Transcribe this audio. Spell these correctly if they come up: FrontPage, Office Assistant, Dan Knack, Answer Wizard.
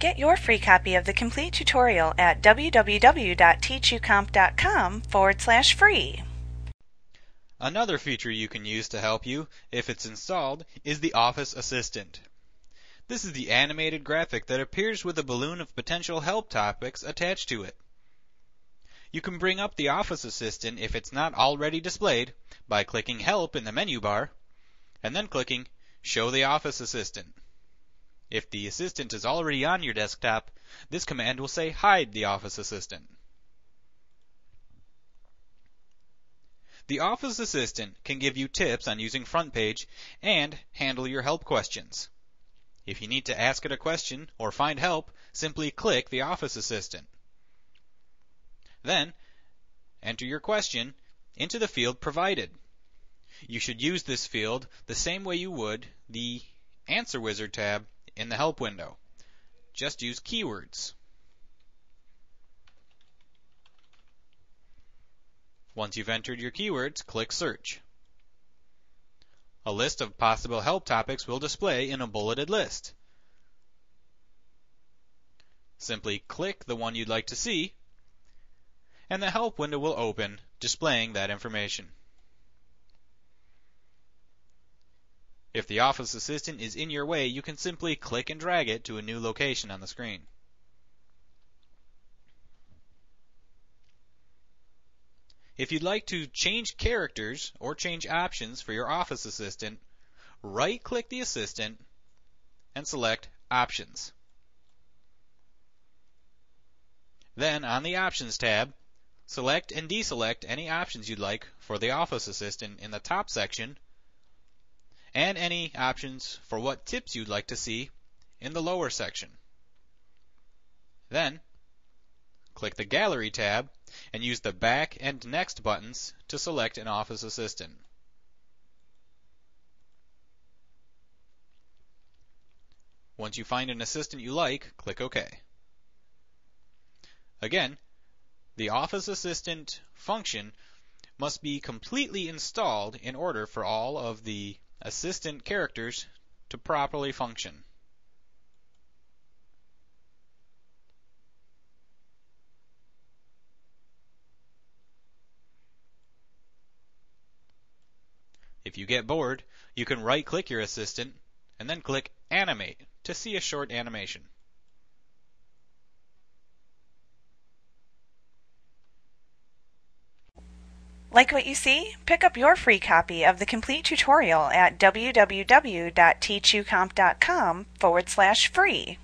Get your free copy of the complete tutorial at www.teachucomp.com/free. Another feature you can use to help you, if it's installed, is the Office Assistant. This is the animated graphic that appears with a balloon of potential help topics attached to it. You can bring up the Office Assistant if it's not already displayed by clicking Help in the menu bar and then clicking Show the Office Assistant. If the assistant is already on your desktop, this command will say Hide the Office Assistant. The Office Assistant can give you tips on using FrontPage and handle your help questions. If you need to ask it a question or find help, simply click the Office Assistant. Then, enter your question into the field provided. You should use this field the same way you would the Answer Wizard tab in the help window. Just use keywords. Once you've entered your keywords, click Search. A list of possible help topics will display in a bulleted list. Simply click the one you'd like to see, and the help window will open, displaying that information. If the Office Assistant is in your way, you can simply click and drag it to a new location on the screen. If you'd like to change characters or change options for your Office Assistant, right-click the assistant and select Options. Then, on the Options tab, select and deselect any options you'd like for the Office Assistant in the top section, and any options for what tips you'd like to see in the lower section. Then, click the Gallery tab and use the Back and Next buttons to select an Office Assistant. Once you find an assistant you like, click OK. Again, the Office Assistant function must be completely installed in order for all of the assistant characters to properly function. If you get bored, you can right-click your assistant and then click Animate to see a short animation. Like what you see? Pick up your free copy of the complete tutorial at www.teachucomp.com/free.